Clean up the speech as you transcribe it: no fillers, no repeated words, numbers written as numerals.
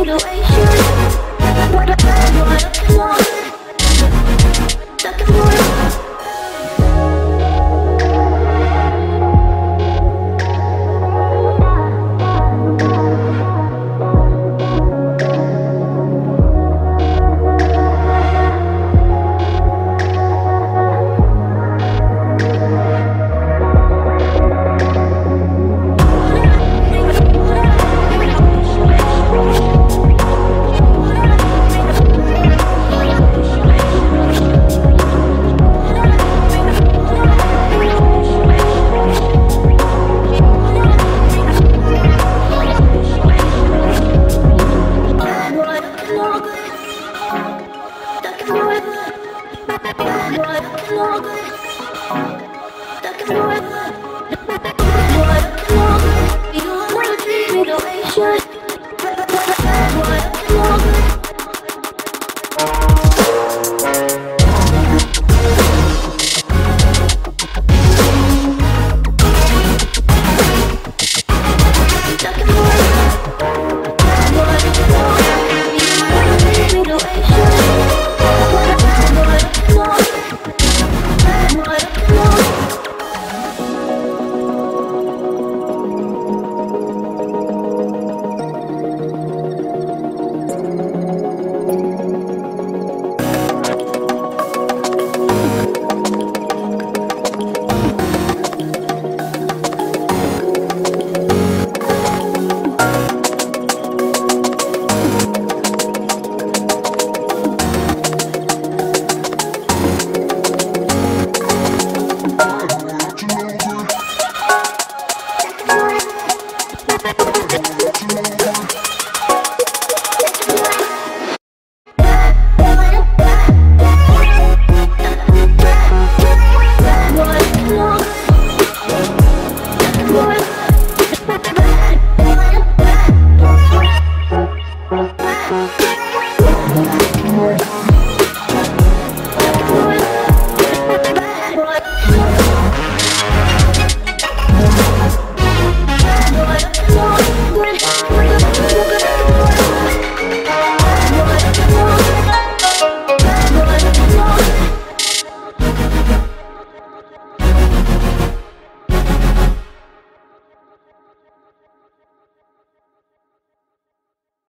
you the way